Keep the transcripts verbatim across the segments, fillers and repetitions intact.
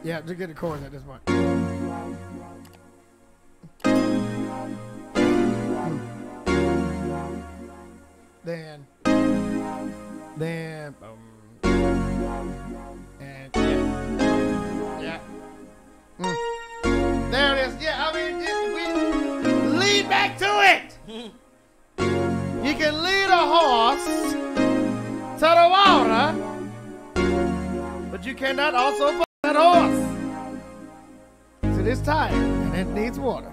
Yeah, just get the chords at this point. Then, then, um, and yeah, yeah. Mm. There it is. Yeah, I mean, it, we lead back to it. You can lead a horse to the water, but you cannot also fuck that horse. So it's tired and it needs water.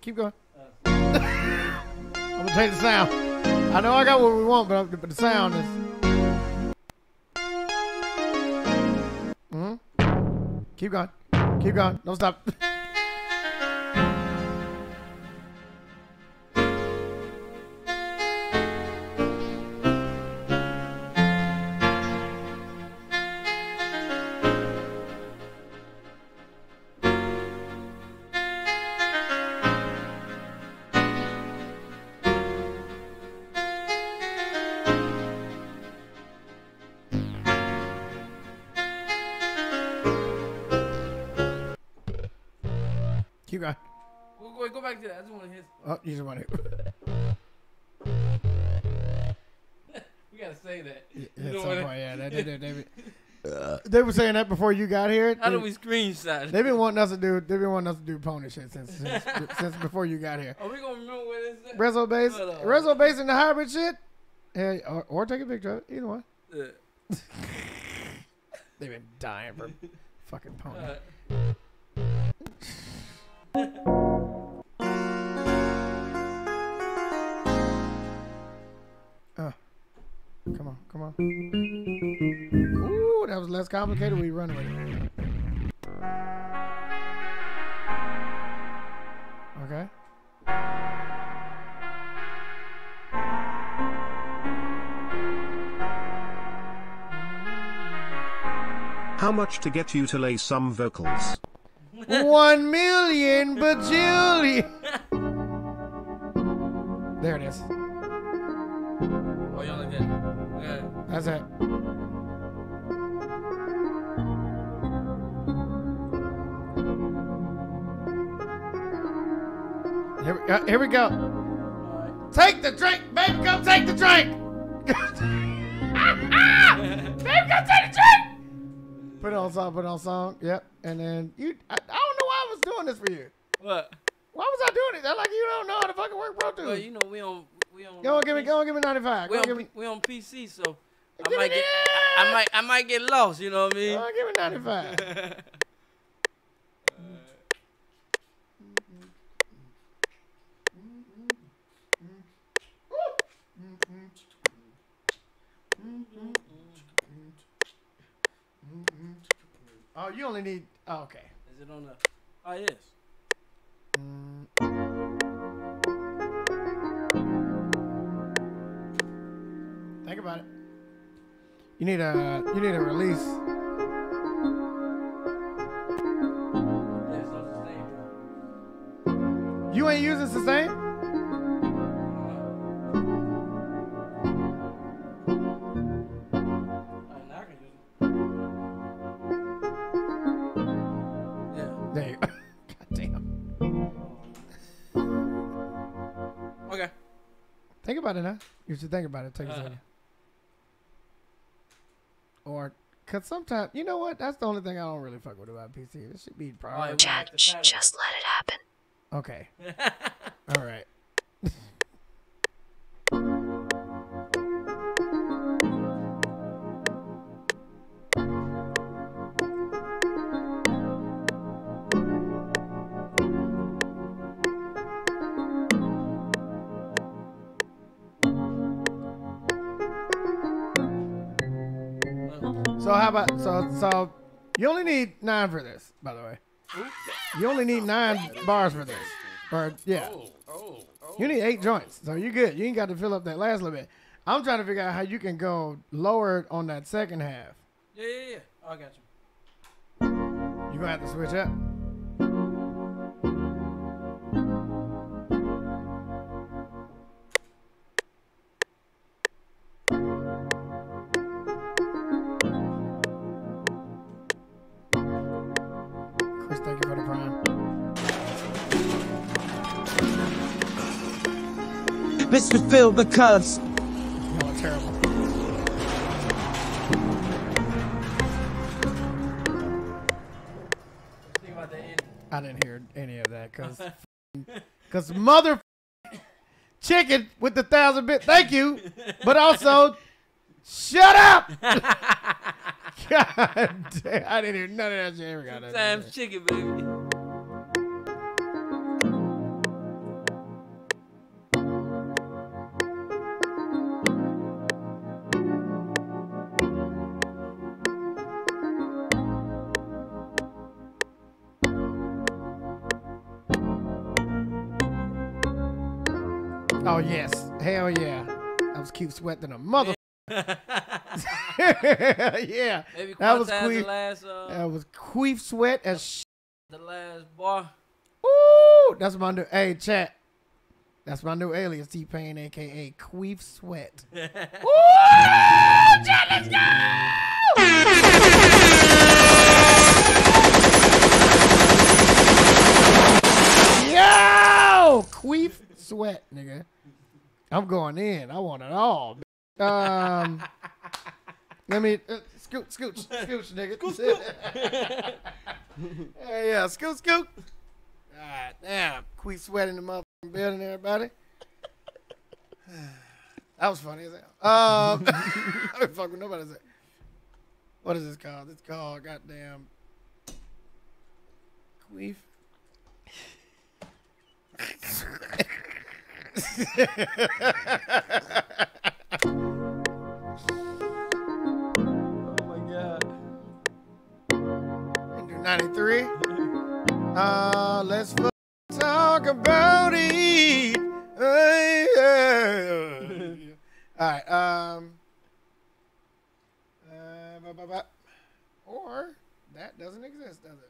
Keep going. Uh, I'm going to change the sound. I know I got what we want, but, I'm, but the sound is... Mm-hmm. Keep going. Keep going. Don't stop. Keep going. Wait, go back to that. I just want to hear. Oh, you just want to hear. We got to say that. Yeah, you know point, yeah they, they, they, they, uh, they were saying that before you got here. How they, do we screenshot? They've been wanting us to do, they've been wanting us to do pony shit since since, since before you got here. Are we going to remember where this is? Rezo bass. Rezo bass and the hybrid shit. Yeah, or, or take a picture of it. Either one. Yeah. They've been dying for fucking pony. Uh, come on, come on. Ooh, that was less complicated. We run with it. Okay. How much to get you to lay some vocals? One million bajillion. There it is. Oh, y'all like that? Okay. That's it. Here we go. Here we go. Right. Take the drink, baby. Come take the drink. ah, ah! Baby, come take the drink. Put it on song, put it on song, yep. And then you, I, I don't know why I was doing this for you. What? Why was I doing it? I like you don't know how to fucking work, bro, dude. Well, you know we on, we on. Go on, give me, go on, give me ninety-five. We, on, give me, we on P C, so I might get, I, I might, I might get lost. You know what I mean? Go on, give me ninety-five. Oh, you only need. Oh, okay. Is it on the? Oh, yes. Mm. Think about it. You need a. You need a release. There's no sustain. You ain't using sustain? Think about it now. You should think about it. Take uh, a second. Or, cause sometimes, you know what? That's the only thing I don't really fuck with about P C. This should be probably. Chad, just let it happen. Okay. All right. So how about so so you only need nine for this, by the way. You only need nine bars for this. Or yeah. You need eight joints. So you're good. You ain't got to fill up that last little bit. I'm trying to figure out how you can go lower on that second half. Yeah, yeah, yeah. Oh, I got you. You're gonna have to switch up. Bitch, to fill the cuffs. No, terrible. I didn't hear any of that because because mother chicken with the thousand bit. Thank you, but also shut up. God damn, I didn't hear none of that shit. Ever got sometimes that chicken, baby. Oh, yes. Hell yeah. That was KWEEF SWEAT than a mother. Yeah. Yeah. Maybe that was KWEEF. Last, uh, that was KWEEF SWEAT as shit. The last bar. Ooh, that's my new. Hey, chat. That's my new alias, T Pain, aka KWEEF SWEAT. Ooh, chat, let's go! Yo! KWEEF SWEAT, nigga. I'm going in. I want it all. Um, let me uh, scoot, scoot, scoot, nigga. Scoot, scoot. Hey, yeah, scoot, scoot. All right, damn. KWEEF SWEAT in the motherfucking building, everybody. That was funny as hell. Um, I don't fuck with nobody. What is this called? It's called goddamn KWEEF. Oh my god. And do ninety-three. Uh let's f talk about it. Uh, yeah. Alright, um uh, blah, blah, blah. Or that doesn't exist, does it?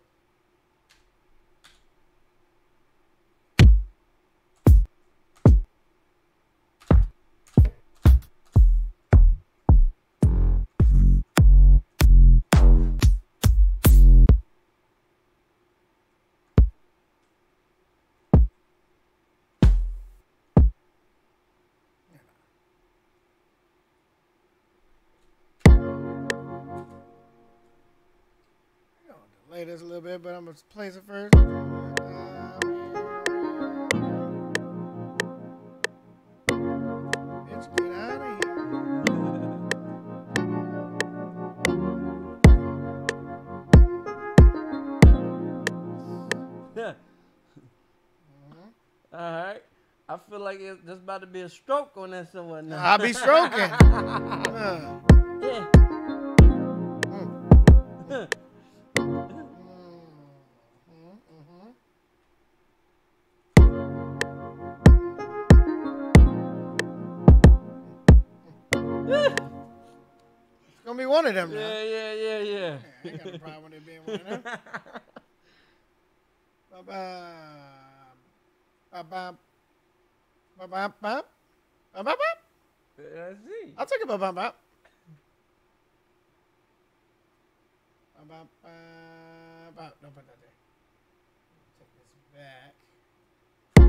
Play this a little bit, but I'm gonna place it first. Bitch, get out of here. All right, I feel like it, there's about to be a stroke on that somewhere now. I'll be stroking. uh. Yeah. Mm. Be one of them now. Yeah, yeah, yeah, yeah. I ain't got a problem with it being one of them. I'll take a ba ba ba. Don't put that there. Take this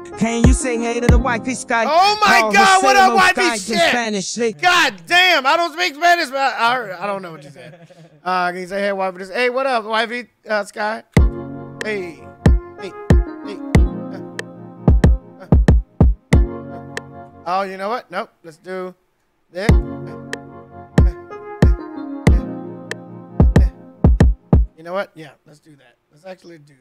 back. Can you say hey to the white piece guy? Oh my oh, God, what up, white piece shit? Spanish. God damn, I don't speak Spanish, but I, I, I don't know what you said. Uh, can you say hey, white piece? Hey, what up, white piece uh, sky? Hey, hey, hey. Uh, uh, uh. Oh, you know what? Nope, let's do this. You know what? Yeah, let's do that. Let's actually do that.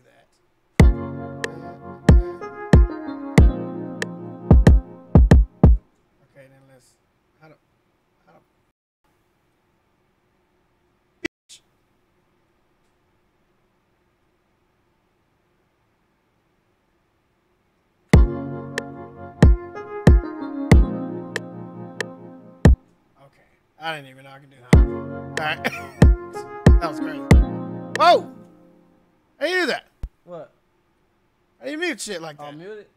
I didn't even know I could do that. Alright. That was crazy. Whoa! How do you do that? What? How do you mute shit like that? I'll mute it.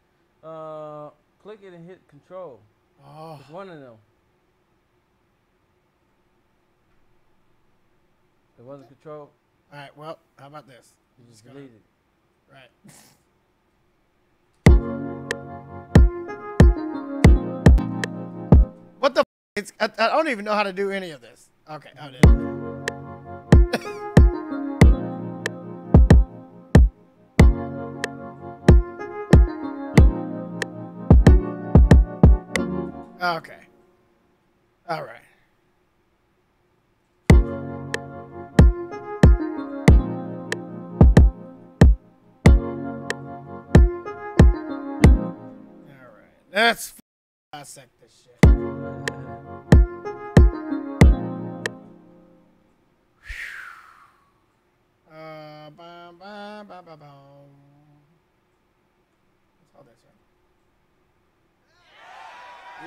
Uh, click it and hit control. Oh. It's one of them. It wasn't control. Alright, well, how about this? You just gonna... delete it. Right. It's, I, I don't even know how to do any of this. Okay, I did. Okay. All right. All right. Let's dissect this shit. Ba, ba, ba, ba, ba. That's all that's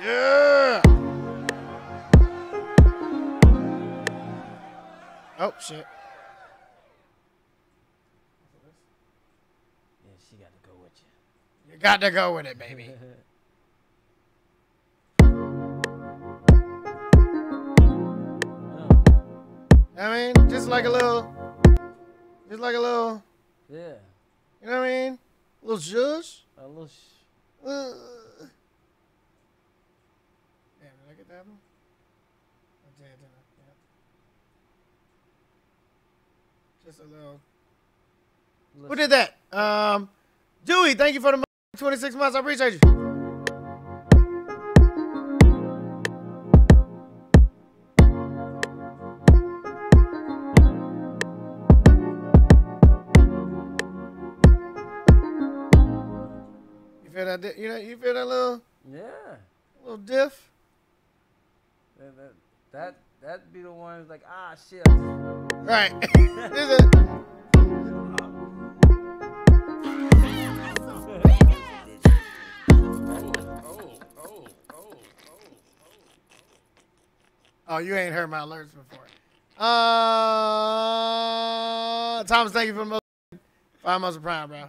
right. Yeah! Oh, shit. Yeah, she got to go with you. You got to go with it, baby. Oh. I mean, just like a little... Just like a little, yeah. You know what I mean? A little zhuzh. A little. Sh uh. Damn, did I get that one? I did, didn't I? Yeah. Just a little. Listen. Who did that? Um, Dewey, thank you for the twenty-six months. I appreciate you. You know, you feel that little, yeah, little diff. That that that that'd be the one who's like, ah, shit. Right. oh, oh, oh, oh, oh. Oh, you ain't heard my alerts before. Uh, Thomas, thank you for the most five months of Prime, bro.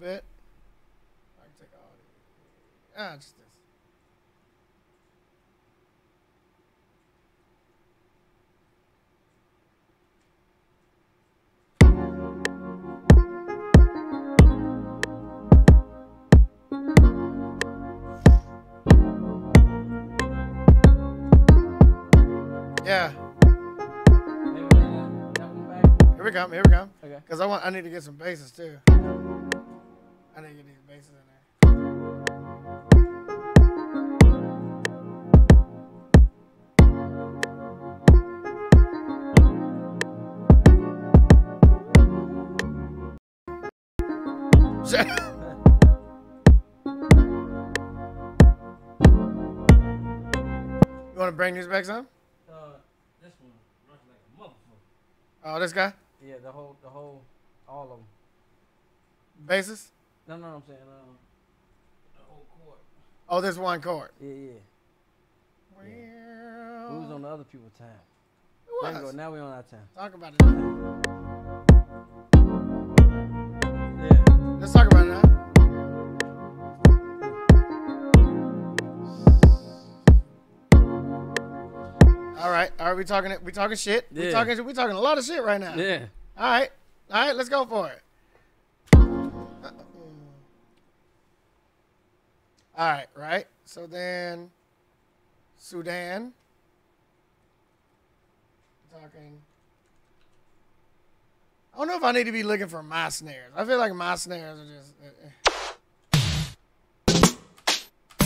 This. Yeah. Here we come, here we come. Okay. Cause I want I need to get some basses too. I need to get these basses in there. Bring these back some? Uh, this one runs like a motherfucker. Oh, this guy? Yeah, the whole, the whole. All of them. Bases? No, no, I'm saying um, the whole court. Oh, there's one court. Yeah, yeah. Well, yeah. We was on the other people's time. There you go. Now we're on our time. Talk about it. Yeah. Let's talk about it now. All right, all right, we talking we talking shit. Yeah. We talking we talking a lot of shit right now. Yeah. All right. All right, let's go for it. Uh-oh. All right, right? So then Sudan talking. I don't know if I need to be looking for my snares. I feel like my snares are just uh, uh.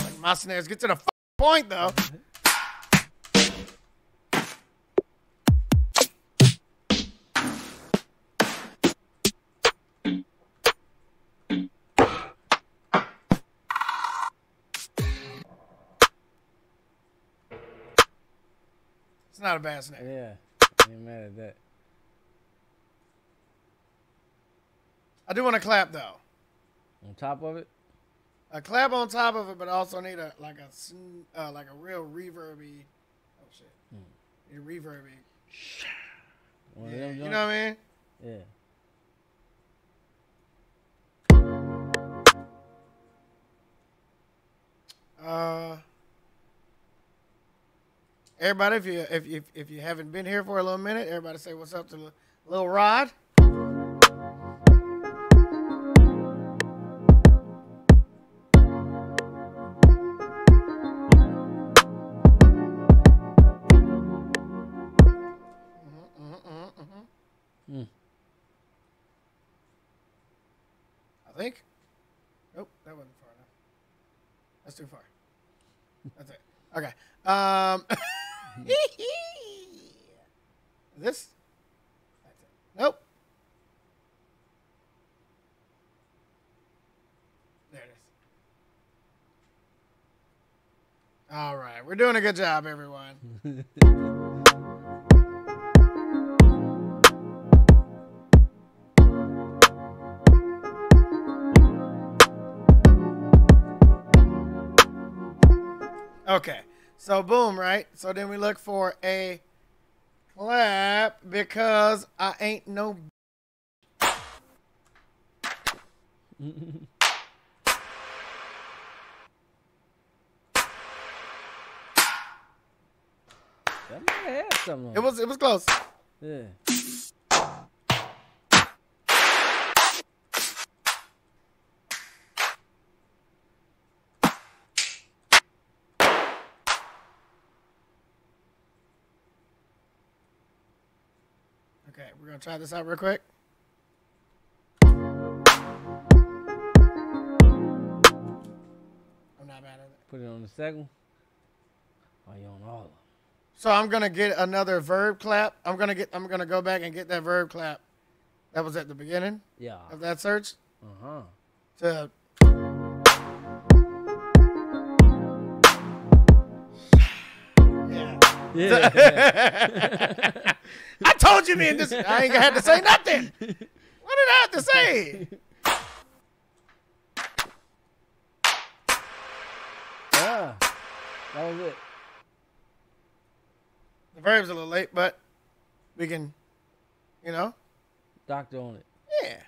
Like my snares get to the f point though. It's not a bad snare. Yeah, I ain't mad at that. I do want to clap though. On top of it? A clap on top of it, but I also need a like a uh, like a real reverby. Oh shit! Hmm. A reverby. One yeah, you know what I mean? Yeah. Uh. Everybody, if you if, if if you haven't been here for a little minute, everybody say what's up to Lil Rod. Mm-hmm, mm-hmm, mm-hmm. Mm. I think. Nope, that wasn't far enough. That's too far. That's it. Okay. Um. This? Nope. There it is. All right. We're doing a good job, everyone. Okay. So, boom, right? So, then we look for a clap because I ain't no b That might have something on it. It was, it was close. Yeah. Okay, we're gonna try this out real quick. I'm not mad at it. Put it on the second. Are you on all of them? So I'm gonna get another verb clap. I'm gonna get. I'm gonna go back and get that verb clap. That was at the beginning. Yeah. Of that search. Uh huh. To. Yeah. Yeah. I told you, man. This I ain't gonna have to say nothing. What did I have to say? Yeah, that was it. The verb's a little late, but we can, you know, doctor on it. Yeah.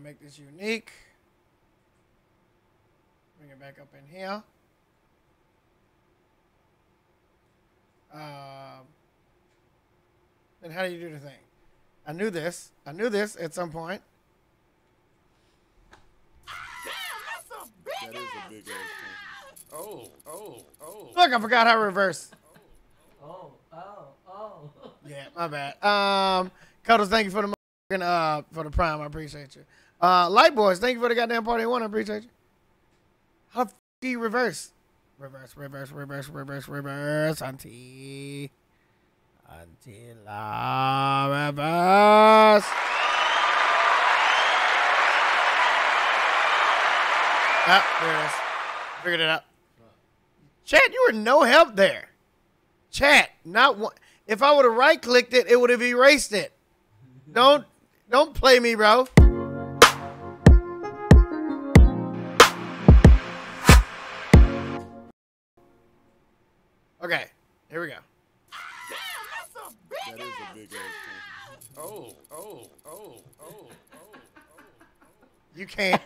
Make this unique. Bring it back up in here. Um, then how do you do the thing? I knew this. I knew this at some point. Damn, that's a big, that is a big ass. Oh, oh, oh. Look, I forgot how to reverse. Oh, oh, oh. Yeah, my bad. Um, Cuddles, thank you for the uh for the prime. I appreciate you. Uh, Light Boys, thank you for the goddamn party one. I appreciate you. How the f do you reverse? Reverse, reverse, reverse, reverse, reverse. Until, until I reverse. Ah, there it is. Figured it out. Chat, you were no help there. Chat, not one. If I would have right-clicked it, it would have erased it. Don't, don't play me, bro. Okay, here we go. Damn, that's a big that ass. Is a big ass. Oh, oh, oh, oh, oh, oh, oh. You can't.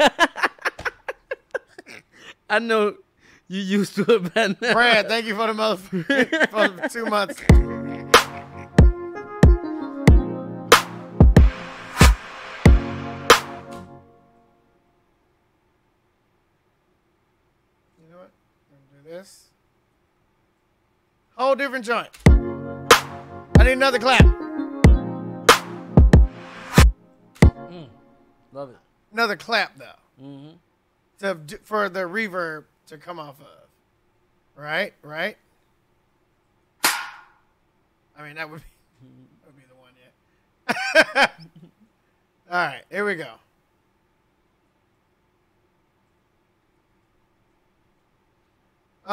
I know you used to it by now. Brad, thank you for the month. For the two months. You know what? I'm gonna do this. Whole different joint. I need another clap. Mm, love it. Another clap though. Mm-hmm. To, for the reverb to come off of. Right? Right? I mean, that would be, that would be the one, yeah. All right, here we go.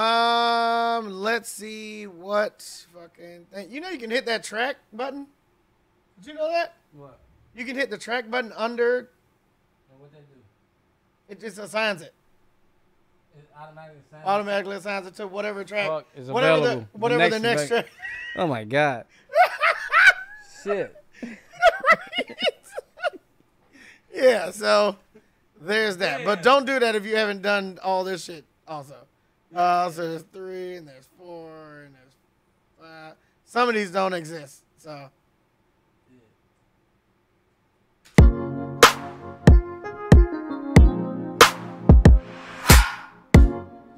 Um, let's see what fucking thing. You know you can hit that track button? Did you know that? What? You can hit the track button under. And what that do? It just assigns it. It automatically assigns, automatically assigns it to whatever track. Fuck is whatever available. The, whatever the next, the next track. Oh, my God. Shit. Yeah, so there's that. Yeah. But don't do that if you haven't done all this shit also. Uh, so there's three, and there's four, and there's five. Some of these don't exist, so. Yeah.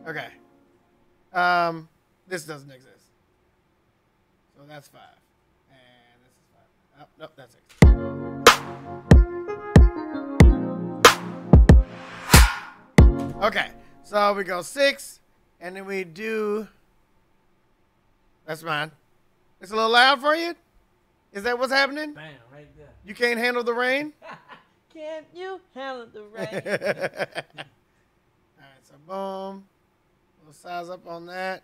Okay. Um, this doesn't exist. So that's five. And this is five. Oh, nope, that's six. Okay, so we go six. And then we do, that's mine. It's a little loud for you? Is that what's happening? Bam, right there. You can't handle the rain? Can't you handle the rain? All right, so boom. We'll size up on that.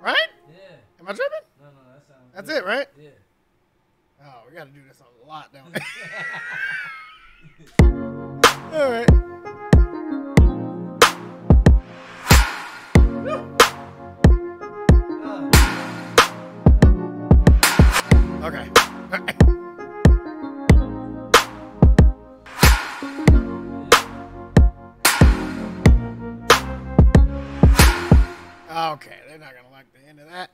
Right? Yeah. Am I tripping? No, no, that sounds that's good. It, right? Yeah. Oh, we gotta do this a lot, don't we? All right. Okay. Okay, they're not gonna like the end of that.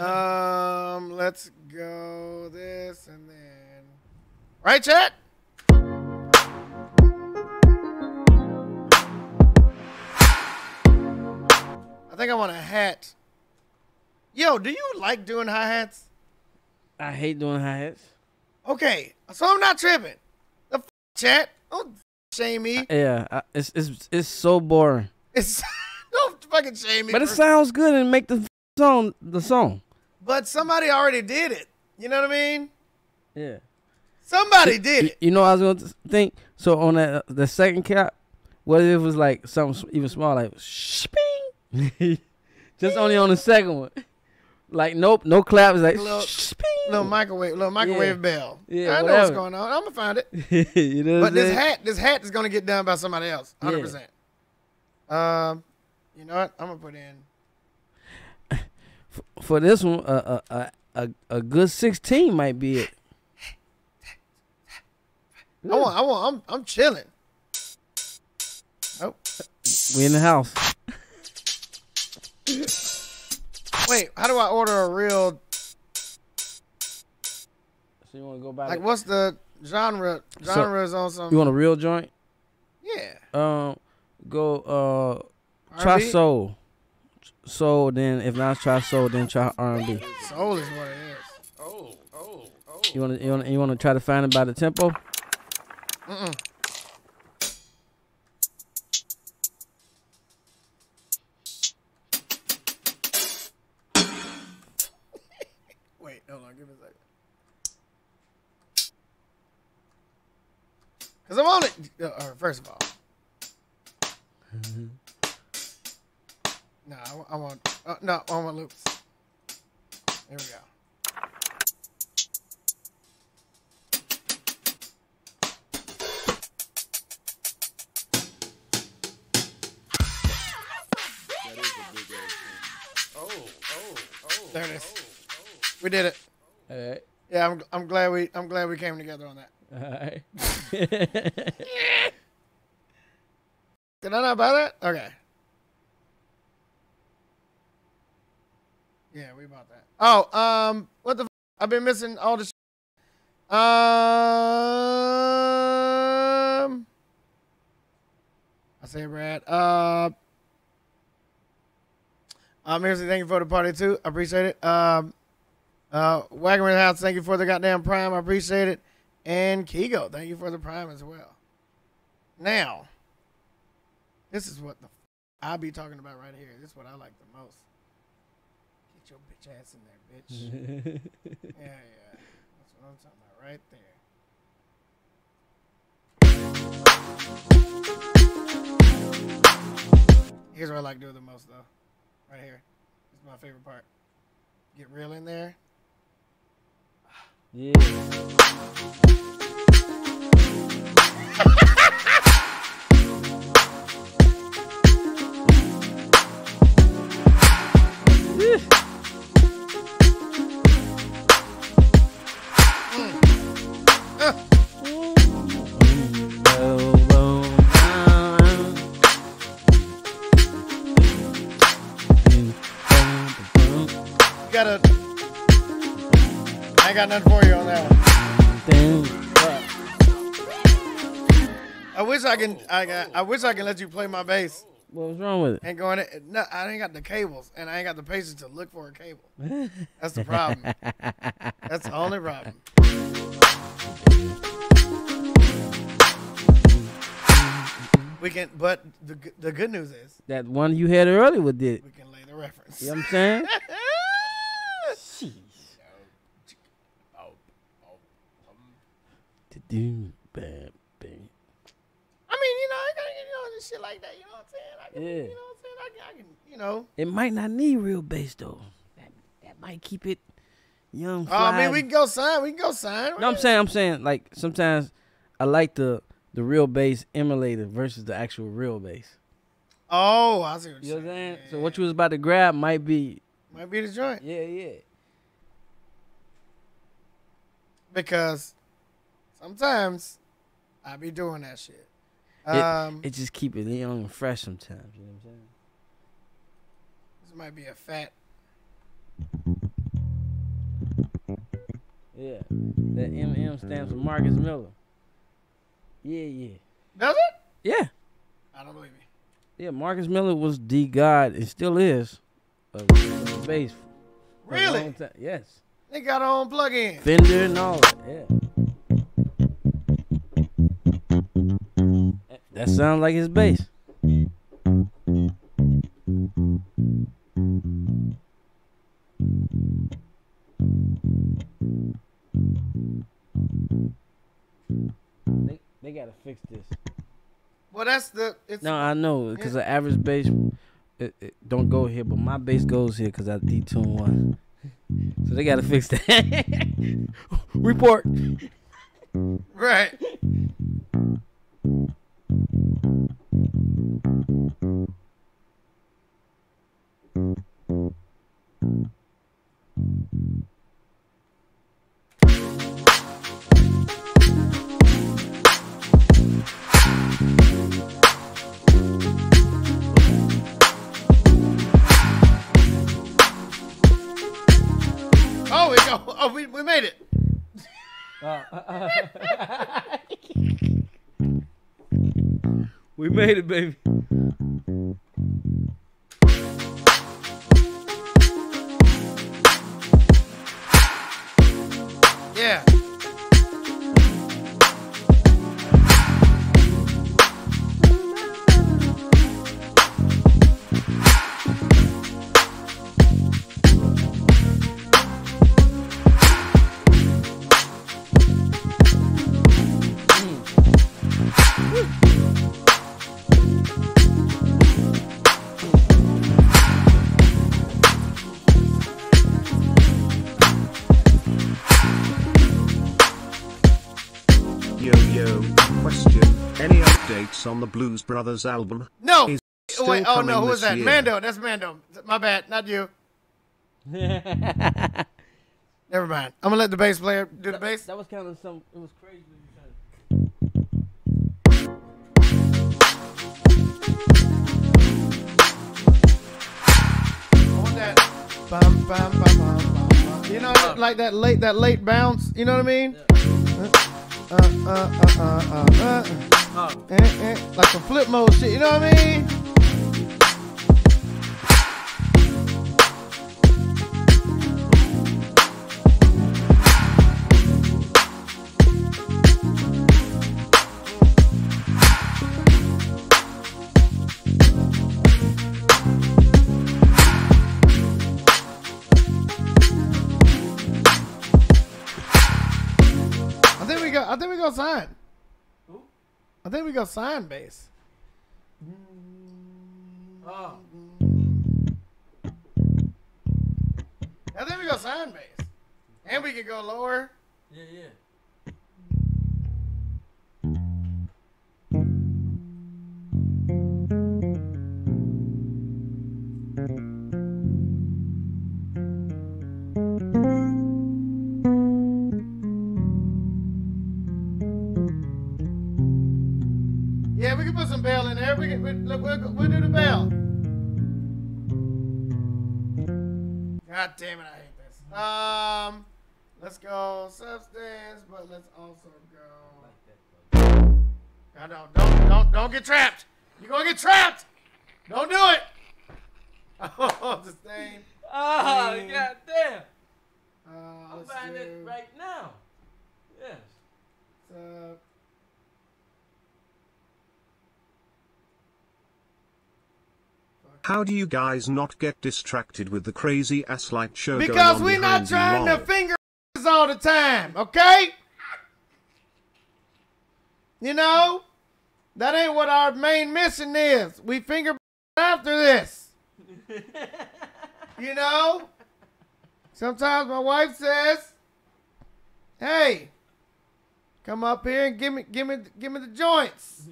Um, let's go this and then, right, chat? I think I want a hat. Yo, do you like doing hi-hats? I hate doing hi-hats. Okay, so I'm not tripping. The f chat, don't shame me. Yeah, I, it's it's it's so boring. It's don't fucking shame me. But it sounds good and make the. Song, the song, but somebody already did it. You know what I mean? Yeah. Somebody so, did it. You know, I was gonna think. So on that uh, the second cap, what if it was like something even small, like shping? Just only on the second one. Like nope, no clap. It's like little, little microwave, little microwave yeah. bell. Yeah, I know whatever. What's going on. I'm gonna find it. You know but this saying? hat, this hat is gonna get done by somebody else, hundred yeah. percent. Um, you know what? I'm gonna put in. For this one, a a a a good sixteen might be it. I want, I want, I'm I'm chilling. Oh, we in the house. Wait, how do I order a real? So you want to go back? Like, what's the genre? Genre is on something. You want a real joint? Yeah. Um, go uh, try soul. Soul, then if not try soul, then try R and B. Soul is what it is. Oh, oh, oh. You wanna, you wanna, you wanna try to find it by the tempo? Mm-mm. Wait, hold on, give me a second. Cause I'm on it. Uh, first of all, no, I, I want uh, no, I want loops. Here we go. There it is. We did it. All right. Yeah, I'm. I'm glad we. I'm glad we came together on that. All right. Did I not buy that? Okay. Yeah, we bought that. Oh, um, what the? F I've been missing all this. Sh um. I say, Brad. Uh. Um, Mercy, thank you for the party, too. I appreciate it. Um, uh, Wagner's House, thank you for the goddamn prime. I appreciate it. And Kigo, thank you for the prime as well. Now, this is what the f I'll be talking about right here. This is what I like the most. Get your bitch ass in there, bitch. Yeah, yeah. That's what I'm talking about right there. Here's what I like doing the most, though. Right here. This is my favorite part. Get real in there. Yeah. mm. uh. I ain't got nothing for you on that one. I wish I can. I got. I wish I can let you play my bass. What was wrong with it? Ain't going. In, no, I ain't got the cables, and I ain't got the patience to look for a cable. That's the problem. That's the only problem. We can. But the the good news is that one you had earlier with did. We can lay the reference. You know what I'm saying? Jeez. To do bad thing. I mean, you know, I gotta get, you know, this shit like that. You know what I'm saying? I can, yeah. You know what I'm saying? I can, I can, you know. It might not need real bass though. That that might keep it young. Oh, I mean, we can go sign. We can go sign. No, I'm saying, I'm saying, like sometimes I like the the real bass emulator versus the actual real bass. Oh, I see what you're saying. You know what I'm saying? So what you was about to grab might be might be the joint. Yeah, yeah. Because sometimes I be doing that shit. It, um, it just keep it young and fresh sometimes. You know what I'm saying? This might be a fat. Yeah. That M M stands for Marcus Miller. Yeah, yeah. Does it? Yeah. I don't believe it. Yeah, Marcus Miller was the god and still is of bass. Really? Yes. They got our own plug-in. Fender and all that, yeah. That sounds like his bass. They, they gotta fix this. Well, that's the... It's, no, I know, because the average bass it, it don't go here, but my bass goes here because I detune one. So they gotta fix that. Report. Right. Oh, we, we made it. Uh, uh, uh. We made it, baby. Yeah. Yo yo, question, any updates on the Blues Brothers album? No! Is Wait, oh no, who was that? Year? Mando, that's Mando. My bad, not you. Never mind. I'm gonna let the bass player do that, the bass. That was kind of some, it was crazy. I want that. Bum, bum, bum, bum, bum, bum. You know, like that late, that late bounce. You know what I mean? Yeah. Uh, uh, uh, uh, uh, uh. uh. Oh. Eh, eh. Like some flip mode shit. You know what I mean? I think we go sign. Ooh. I think we go sign bass. Oh. I think we go sign bass. And we can go lower. Yeah, yeah. Bell in there. We can, we, look, we'll, we'll do the bell. God damn it, I hate this. Um, let's go substance, but let's also go. God, don't, don't, don't, don't get trapped. You're gonna get trapped. Don't do it. Oh, the same. Oh, thing. God damn. Uh, I'm finding it right now. Yes. So. How do you guys not get distracted with the crazy ass light show? Because we're not trying to finger all the time, okay? You know, that ain't what our main mission is. We finger after this. You know? Sometimes my wife says, "Hey, come up here and give me, give me, give me the joints."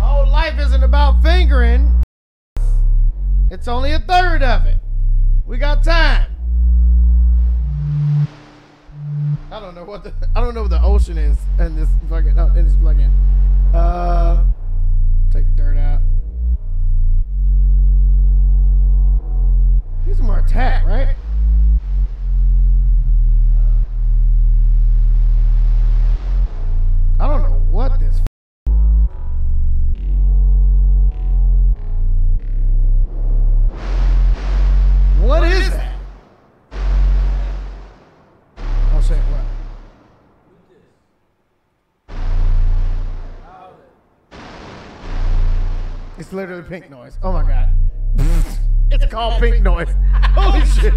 Whole life isn't about fingering. It's only a third of it. We got time. I don't know what the I don't know what the ocean is in this fucking oh, in this plugin. Uh, take the dirt out. These are more attack, right? I don't know what this. What, what is that? that? Oh shit, what? It's literally pink noise. Oh my god. It's called pink noise. Holy shit.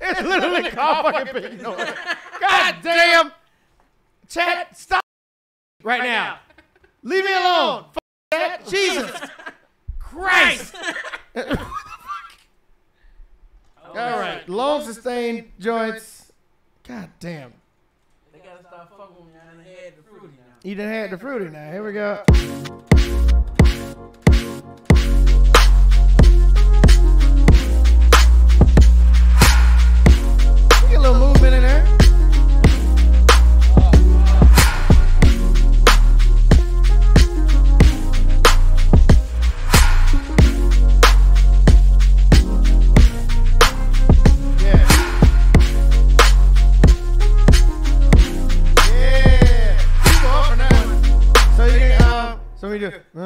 It's literally called fucking pink noise. God damn. Chat, stop right now. Leave me alone. Fuck that. Jesus Christ. What the fuck? Oh, all right, right. Long, long sustained, sustained joints. God damn. They gotta start fucking with me. I done had the fruity now. You done had the fruity now. Here we go. We get a little movement in there. So we do. Um,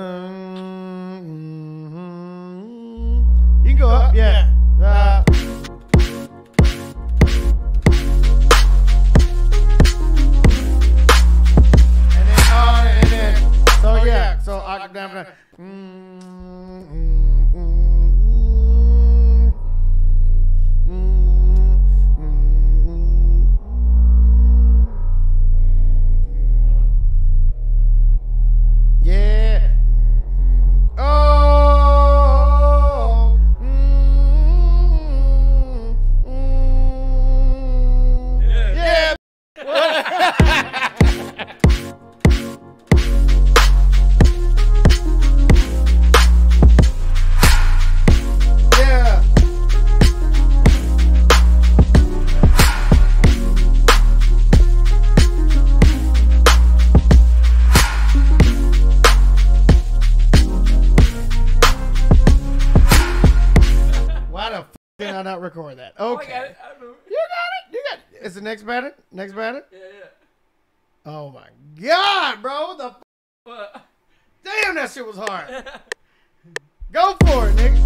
mm-hmm. not record that. Okay. Oh, I got it. I don't know. You got it. You got it. Is the next batter? Next batter? Yeah, yeah. Oh my God, bro. What the f what? Damn, that shit was hard. Go for it, nigga.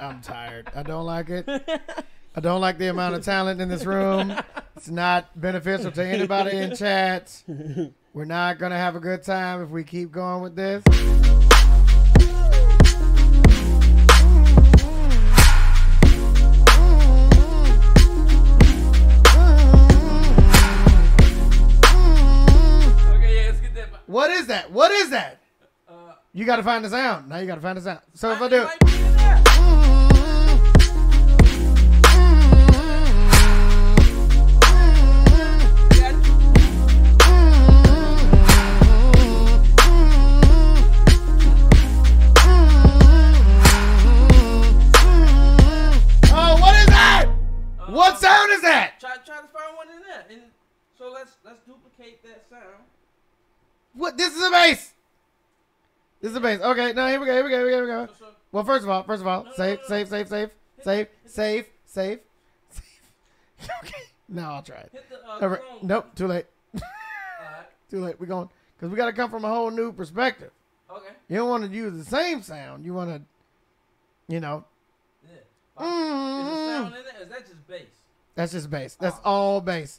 I'm tired. I don't like it. I don't like the amount of talent in this room. It's not beneficial to anybody in chat. We're not going to have a good time if we keep going with this. What is that? What is that? You got to find the sound. Now you got to find the sound. So if I do it. What sound is that? Try, try to find one in that. And so let's let's duplicate that sound. What? This is a bass. This is a bass. Okay, no, here we go, here we go, here we go. So, so, well, first of all, first of all, no, save, no, no, save, no. save, save, save, save, save, save, save. Okay. No, I'll try it. Hit the, uh, All right. Nope, too late. All right. Too late. We're going, because we got to come from a whole new perspective. Okay. You don't want to use the same sound. You want to, you know. Mm-hmm. Is, sound in there? Is that just bass? That's just bass. That's oh. all bass.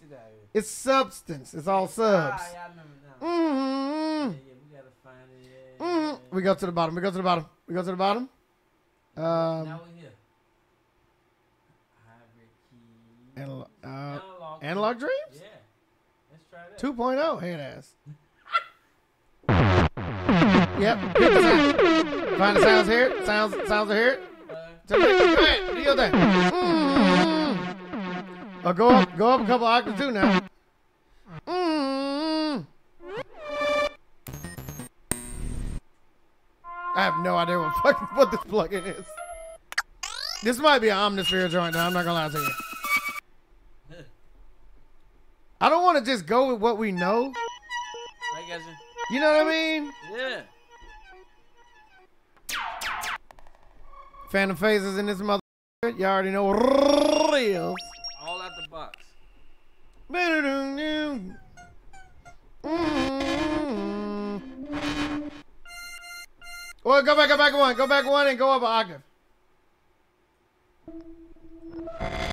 It's substance. It's all subs. Ah, yeah, I remember that. Mm-hmm. Yeah, yeah, we gotta find it. Yeah, mm-hmm. yeah. We go to the bottom. We go to the bottom. We go to the bottom. Um, now we're here. Hybrid key. Analog, uh, analog, analog dreams? Yeah. Let's try that. two point oh head ass. Yep. Sound. Find the sounds here. Sounds sounds are here. So deal that. Mm. Oh, go up, go up a couple octaves too now. Mm. I have no idea what fucking what this plug-in is. This might be an Omnisphere joint now. I'm not gonna lie to you. I don't want to just go with what we know. I guess. You know what I mean? Yeah. Phantom Phases in this mother. You already know. Real. All out the box. Mm-hmm. Well, go back, go back one. Go back one and go up an octave.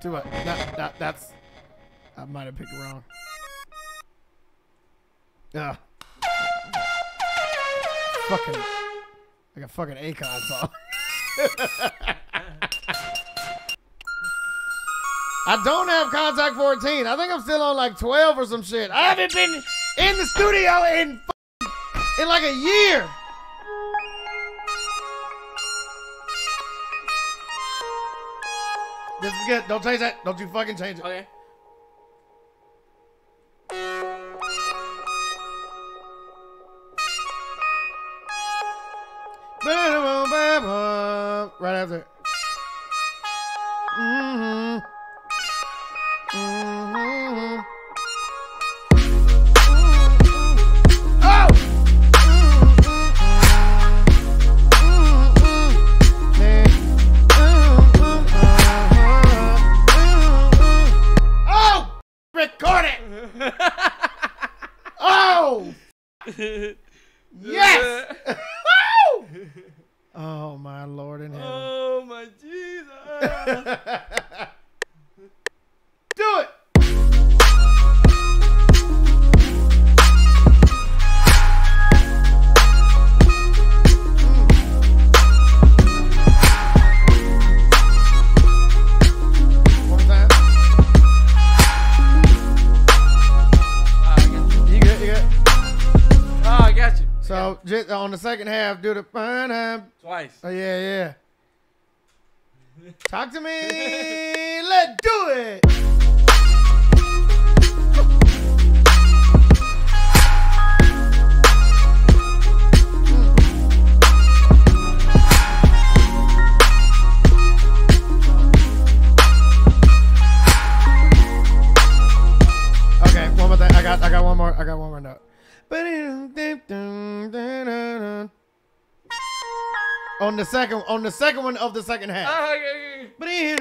Too much. That, that, that's. I might have picked wrong. Yeah. Fucking. Like a fucking Akon song. I don't have Contact fourteen. I think I'm still on like twelve or some shit. I haven't been in the studio in in like a year. This is good. Don't change that. Don't you fucking change it. Okay. Right after it. Mm-hmm. Mm-hmm. Oh! Oh! Record it! Oh! Yes! Oh, my Lord in heaven. Oh, my Jesus. Do it. So just on the second half, do the fun half. Twice. Oh yeah, yeah. Talk to me. Let's do it. On the second, on the second one of the second half. Uh, yeah, yeah. Play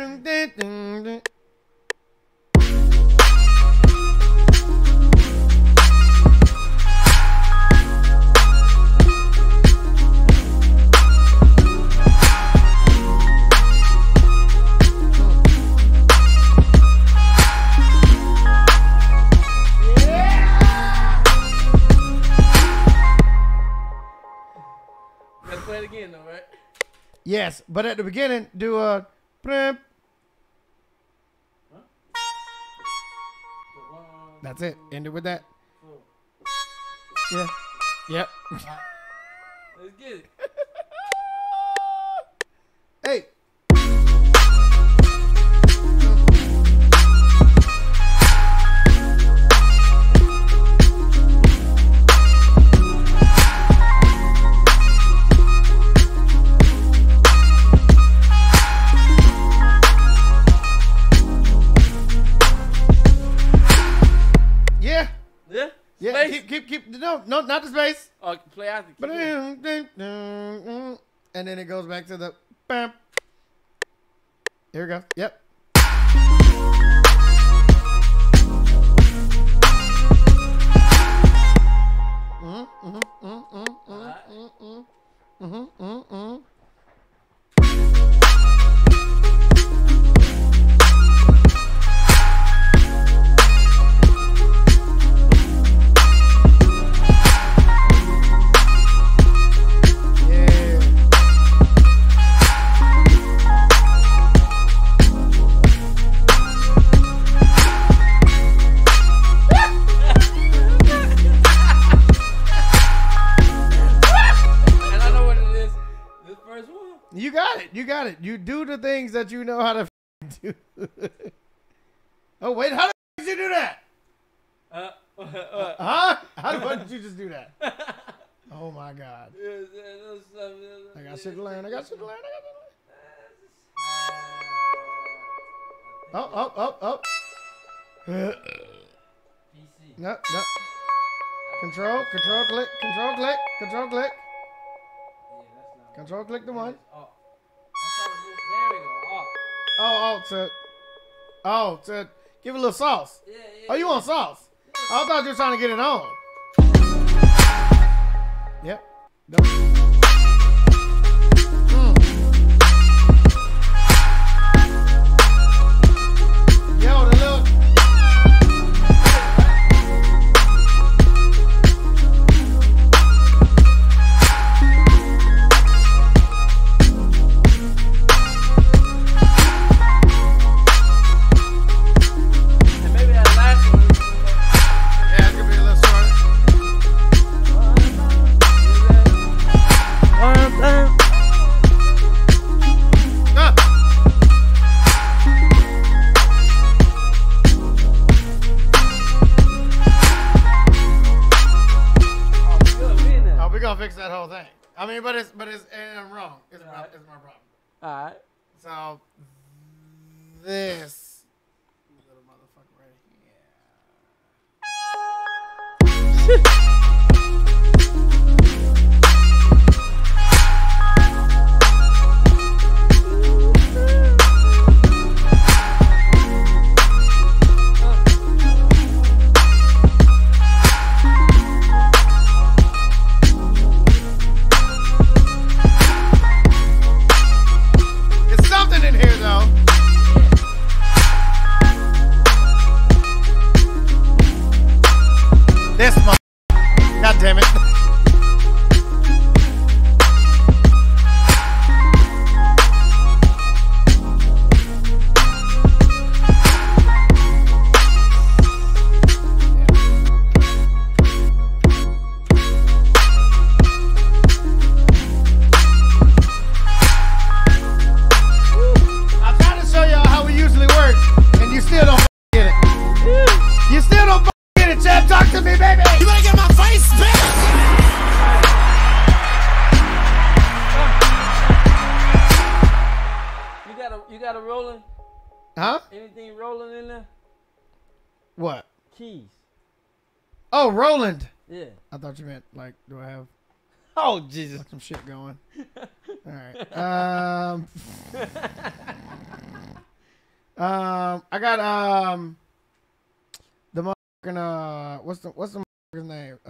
it again though, right? Yes, but at the beginning, do a primp. Huh? One, that's it. End it with that. Two. Yeah. Yep. Yeah. Let's get it. Hey. Yeah, keep, keep, keep, no, no, not the space. Oh, play after. And then it goes back to the, bam. Here we go, yep. You got it. You got it. You do the things that you know how to do. Oh, wait. How the f did you do that? Uh, uh, uh, huh? How the fuck did you just do that? Oh, my God. I got shit to learn. I got shit to learn. I got shit to learn. Oh, oh, oh, oh. No, no. Control, control, click, control, click, control, click. Control click the one. Oh, there we go. Oh, oh, oh, to, oh, to give it a little sauce. Yeah, yeah, oh, you want sauce? Yeah. I thought you were trying to get it on. Yep. No. Mm. Yo, the little. Fix that whole thing. I mean, but it's but it's and I'm wrong. It's, my, right. it's my problem. All right. So this little motherfucker right here. This mother. God damn it. Huh? Anything rolling in there? What? Keys. Oh, Roland. Yeah. I thought you meant like, do I have? Oh Jesus! Some shit going. All right. Um, um, I got um the motherfucking uh what's the what's the motherfucker's name? Uh.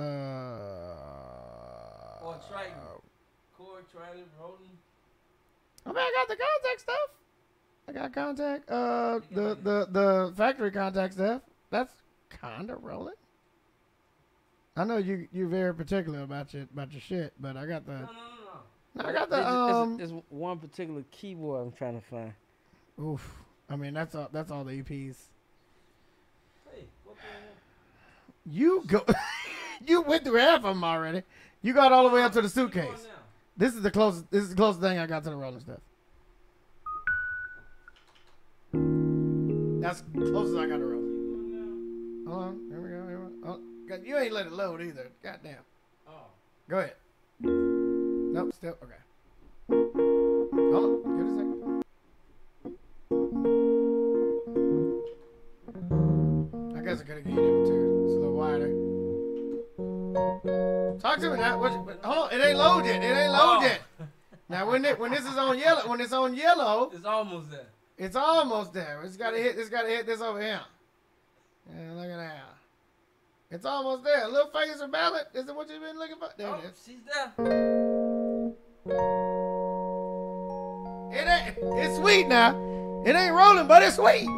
Oh, Triton. Core Triton Roden. I mean, I got the contact stuff. I got contact. Uh, the the the factory contact stuff. That's kind of rolling. I know you you're very particular about your about your shit, but I got the. No, no, no, no. I got the there's, um. There's, there's one particular keyboard I'm trying to find. Oof! I mean, that's all. That's all the E Ps. Hey, what the you go. You went through half of them already. You got all the way up to the suitcase. This is the closest. This is the closest thing I got to the rolling stuff. That's closest I got to rolling. Hold on. Here we go. Here we go. Oh. You ain't let it load either. Goddamn. Oh. Go ahead. Nope, still. Okay. Hold on. Give it a second. I guess I could have given it too. It's a little wider. Talk to me now. What you, hold on. It ain't loaded yet. It ain't loaded yet. Oh. Now, when it when this is on yellow, when it's on yellow. It's almost there. It's almost there. It's got to hit, it's got to hit this over here. Yeah, look at that. It's almost there. A little Fingers of Ballad. Is it what you've been looking for? There oh, it is. She's there. It ain't. It's sweet now. It ain't rolling, but it's sweet.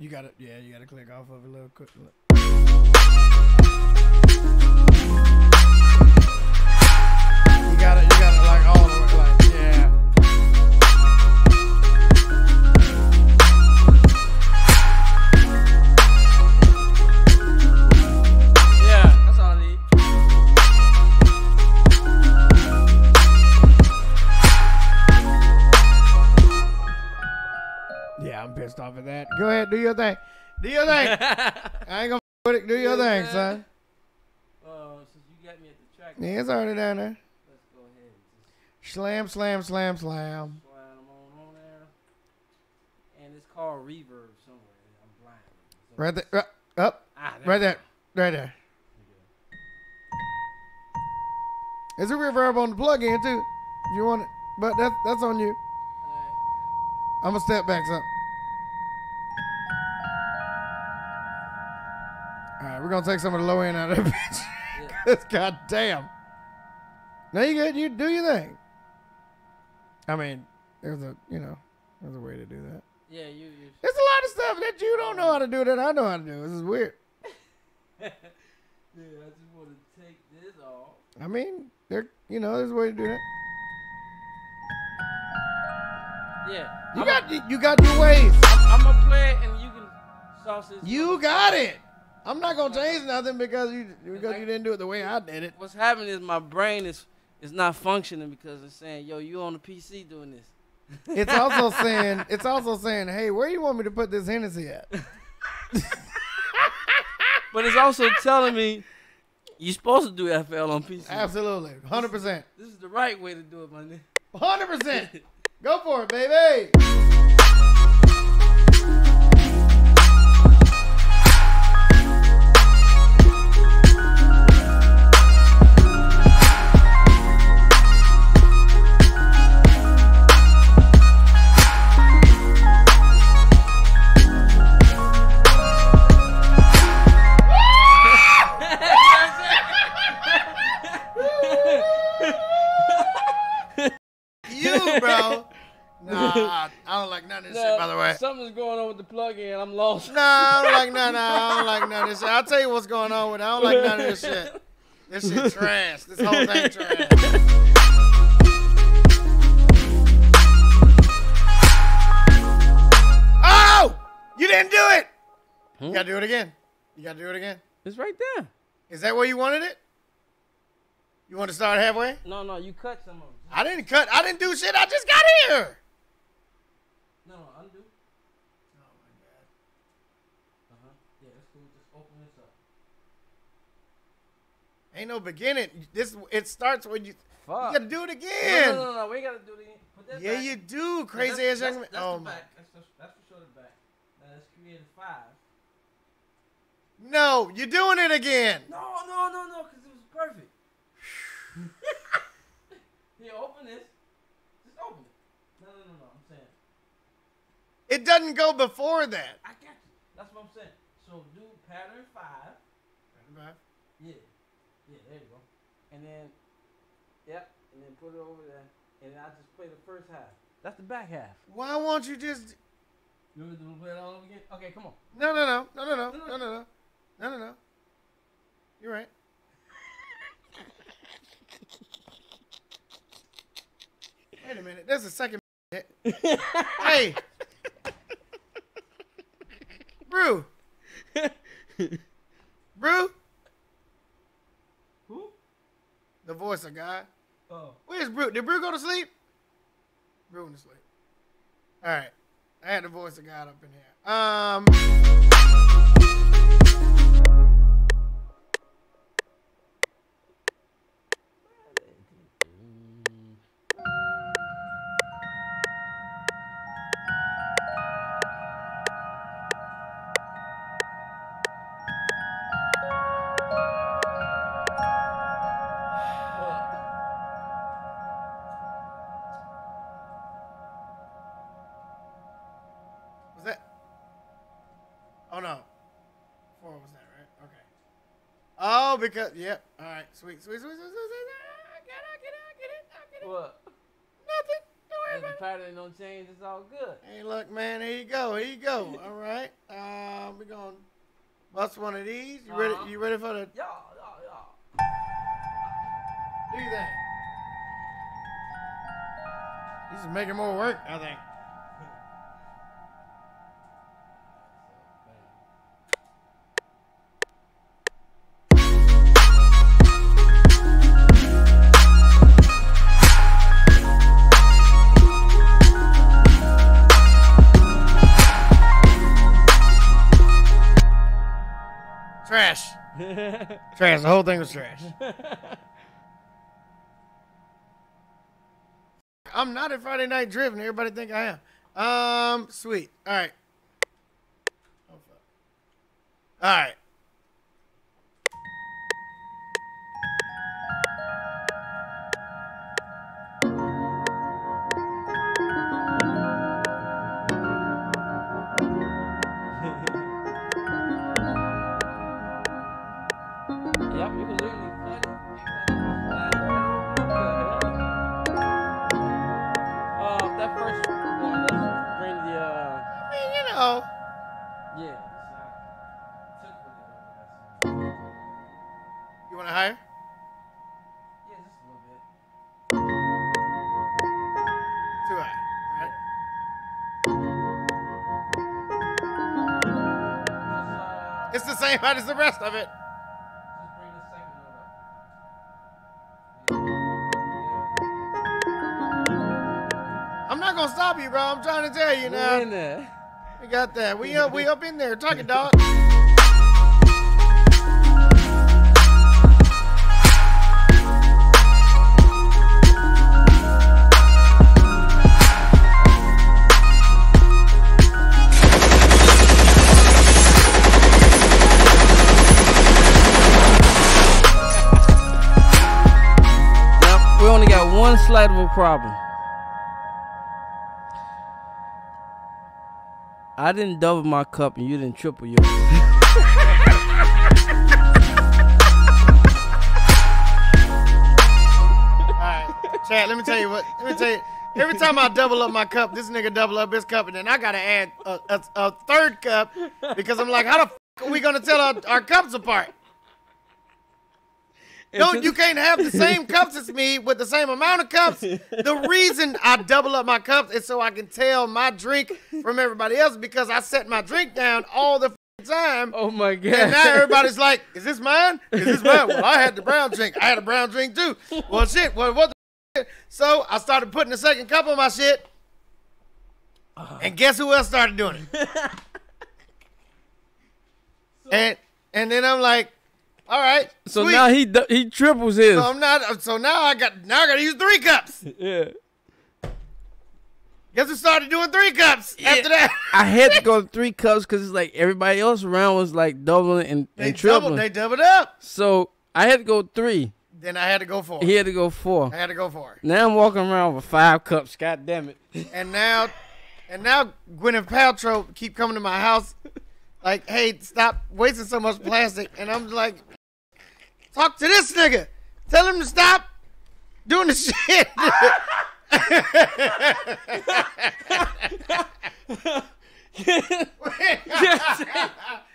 You gotta, yeah, you gotta click off of it a little quick. You gotta, you gotta like all the way, like, yeah. Yeah, that's all I need. Yeah, I'm pissed off at that. Go ahead, do your thing. Do your thing. I ain't gonna put it, do your thing, son. Oh, since you got me at the track. Yeah, it's already down there. Slam, slam, slam, slam. Slam on there. And it's called reverb somewhere. I'm blind. So right there. Right, up. Ah, right there. Right there. Yeah. There's a reverb on the plug-in, too. If you want it. But that, that's on you. Right. I'm going to step back some. All right. We're going to take some of the low end out of that bitch. Yeah. God damn. Now you good. You do your thing. I mean, there's a, you know, there's a way to do that. Yeah, you, you there's a lot of stuff that you don't know how to do that I know how to do. This is weird. Dude, I just want to take this off. I mean, there, you know, there's a way to do that. Yeah. You I'm got, a, you got your ways. I'm, I'm gonna play it and you can sausage. You got it. I'm not gonna change nothing because you because I, you didn't do it the way I did it. What's happening is my brain is. It's not functioning because it's saying, yo, you on the P C doing this. It's also saying, it's also saying, hey, where you want me to put this Hennessy at? But it's also telling me you're supposed to do F L on P C. Absolutely. one hundred percent. This, this is the right way to do it, my nigga. one hundred percent. Go for it, baby. Nah, I don't like none of this nah, shit, by the way. Something's going on with the plug-in. I'm lost. Nah, I don't like none. Nah, I don't like none of this shit. I'll tell you what's going on with it. I don't like none of this shit. This shit trash. This whole thing trash. Oh! You didn't do it! Hmm? You gotta do it again. You gotta do it again. It's right there. Is that where you wanted it? You want to start halfway? No, no, you cut some of them. I didn't cut. I didn't do shit. I just got here. No, undo. Oh my God. Uh huh. Yeah, that's cool. Just open this up. Ain't no beginning. This it starts when you. fuck? You gotta do it again. No, no, no, no. We ain't gotta do it again. Put that yeah, back. You do, crazy ass young man. That's, that's, that's oh, the back. That's, the, that's for sure the back. Now let's create a five. No, you're doing it again. No, no, no, no, because it was perfect. Here, open this. Just open it. No, no, no, no. I'm saying. It doesn't go before that. I got you. That's what I'm saying. So do pattern five. Pattern five. Yeah. Yeah, there you go. And then, yep. And then put it over there. And then I just play the first half. That's the back half. Why won't you just? You want me to play it all over again? Okay, come on. No, no, no, no, no, no, no, no, no, no, no, no. You're right. Wait a minute. That's a second hit. Hey, Brew. Brew. Who? The voice of God. Oh. Where's Brew? Did Brew go to sleep? Brew went to sleep. All right. I had the voice of God up in here. Um. Because, yep. All right. Sweet, sweet, sweet, sweet, sweet, sweet. I get it, I get it, I get it, I get it. What? Nothing. Don't worry about it. Pattern don't change. It's all good. Hey, look, man. Here you go. Here you go. All right. Um, we're going to bust one of these. You uh-huh. ready? You ready for the? Yeah, yeah, yeah. Do that. This is making more work, I think. Trash. Trash. The whole thing was trash. I'm not in Friday Night Driven. Everybody think I am. Um, sweet. All right. All right. Same height as the rest of it. Just bring the second note up. I'm not gonna stop you, bro. I'm trying to tell you now. We're in there. We got that. We up. We up in there. Talking dog. One slightable problem. I didn't double my cup and you didn't triple yours. Alright, Chad, let me tell you what. Let me tell you. Every time I double up my cup, this nigga double up his cup, and then I gotta add a, a, a third cup because I'm like, how the f are we gonna tell our, our cups apart? No, you can't have the same cups as me with the same amount of cups. The reason I double up my cups is so I can tell my drink from everybody else because I set my drink down all the time. Oh, my God. And now everybody's like, is this mine? Is this mine? Well, I had the brown drink. I had a brown drink, too. Well, shit. Well, what the shit? So I started putting the second cup on my shit. Uh-huh. And guess who else started doing it? and, and then I'm like, All right. So sweet. Now he he triples his. So I'm not. So now I got. Now I got to use three cups. Yeah. Guess I started doing three cups yeah. after that. I had to go three cups because it's like everybody else around was like doubling and, they and tripling. Doubled, they doubled up. So I had to go three. Then I had to go four. He had to go four. I had to go four. Now I'm walking around with five cups. God damn it. And now, and now Gwyneth Paltrow keep coming to my house. Like, hey, stop wasting so much plastic. And I'm like, talk to this nigga. Tell him to stop doing the shit.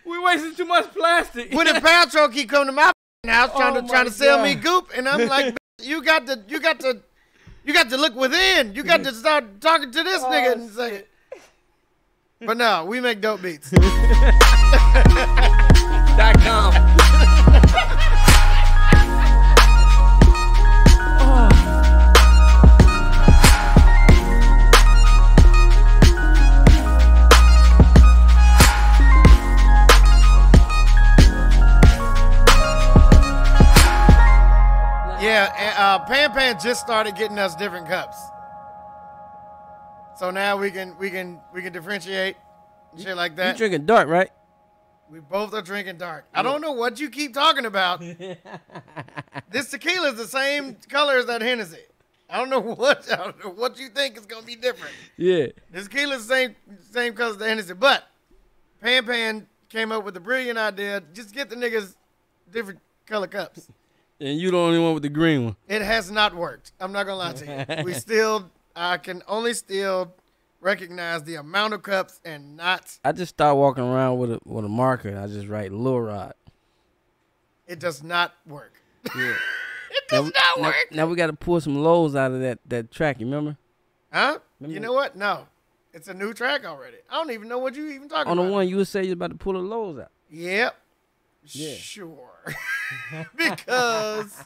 We wasting too much plastic. When the Paltrow keep coming to my house trying oh to trying to sell God. me goop, and I'm like, you got to, you got to, you got to look within. You got to start talking to this oh, nigga in a second. But no, we make dope beats. Dot com. Yeah, uh, Pan Pan just started getting us different cups, so now we can we can we can differentiate and shit like that. You drinking dark, right? We both are drinking dark. Yeah. I don't know what you keep talking about. This tequila is the same color as that Hennessy. I don't know what I don't know what you think is gonna be different. Yeah, this tequila is the same same color as the Hennessy, but Pan Pan came up with a brilliant idea: just get the niggas different color cups. And you the only one with the green one. It has not worked. I'm not gonna lie to you. We still, I can only still recognize the amount of cups and not. I just start walking around with a with a marker and I just write Lil Rod. It does not work. Yeah. It does now, not work. Now, now we got to pull some lows out of that that track. You remember? Huh? Remember? You know what? No, it's a new track already. I don't even know what you even talking about. On the about. one you would say you're about to pull the lows out. Yep. Yeah. Sure. Because